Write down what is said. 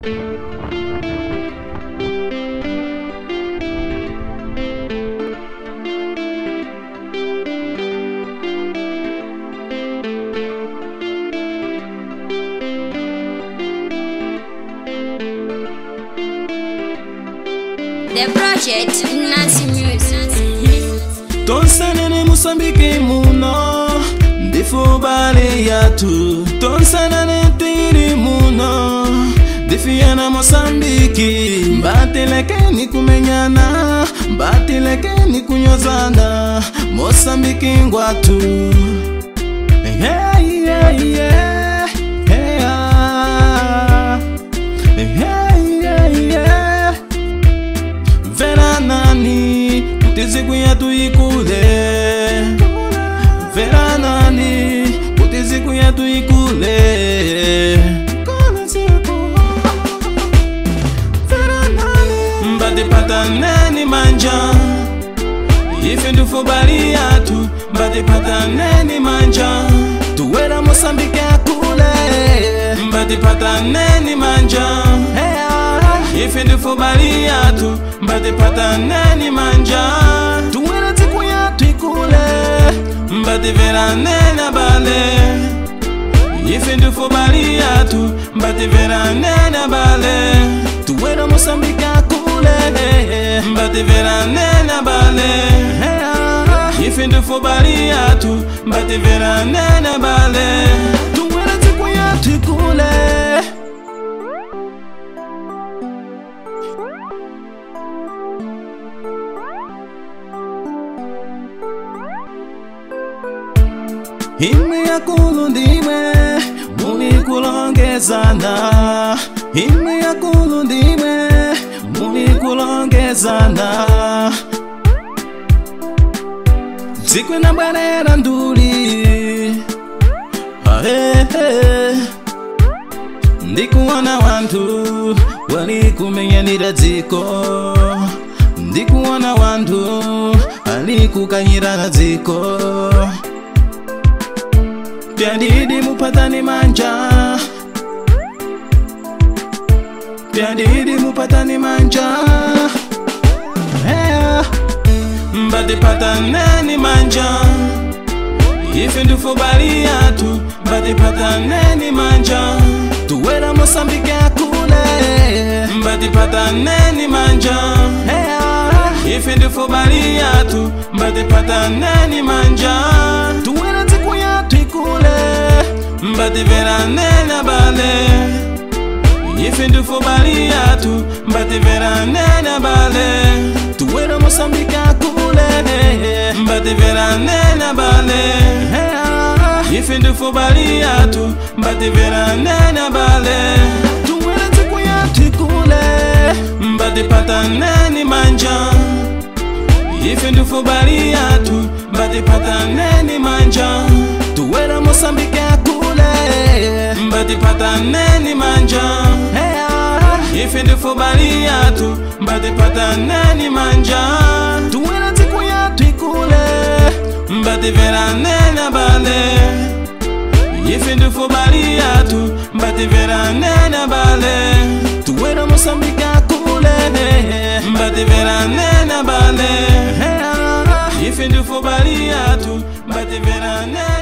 The project Nancy Muse. Tonsana ne Moçambique muno, ndifo bale yatu. Tonsana ne tiri muno, ndifiana Moçambique. Mbateleke ni kumenyana, mbateleke ni kunyozana, Moçambique ngwatu. Hey yeah yeah. Kuteze kuyatu ikule, vera nani. Kuteze kuyatu ikule, vera nani. Mbate pata nani manja, yifendu fobali yatu. Mbate pata nani manja, tuwera Moçambique akule. Mbate pata nani manja, yifendu fobali yatu. Mbate pata nani manja, mbate vera nena bale, yifendu fobali yatu. Mbate vera nena bale, tuwera Moçambique akule. Mbate vera nena bale, yifendu fobali yatu. Mbate vera nena bale, tuwera tiku yatu ikule. Hime ya kulundime, muni kulongezana. Hime ya kulundime, muni kulongezana. Zikwe na barera nduli, ahehe. Ndikuwana wantu, walikumenye nidaziko. Ndikuwana wantu, alikukanyira naziko. Piadidi mupata ni manja, piadidi mupata ni manja, hey. Mbate pata nani manja, yifendu fobali yatu. Mbate pata nani manja, tuwera Moçambique akule. Mbate pata nani manja, hey. Yifendu fobali yatu. Mbate pata nani manja, tuwera tiku yatu ikule. Mbate vera nena bale, yifendu fobali yatu. Mbate vera nena bale, tuwera Moçambique akule. Mbate vera nena bale, yifendu fobali yatu. Mbate vera nena bale, tuwera tiku yatu ikule. Mbate pata neni manja, yifendu fobali yatu. Mbate pata neni manja, tuwera Moçambique akule. Mbate pata neni manja, yifendu fobali yatu. Mbate pata neni manja, tuwera tiku yatu ikule. Mbate vera nena bale, yifendu fobali yatu. Mbate vera nena bale, tuwera Moçambique akule. Mbate vera nena bale, yifendu fobali yatu. Mbate vera nena.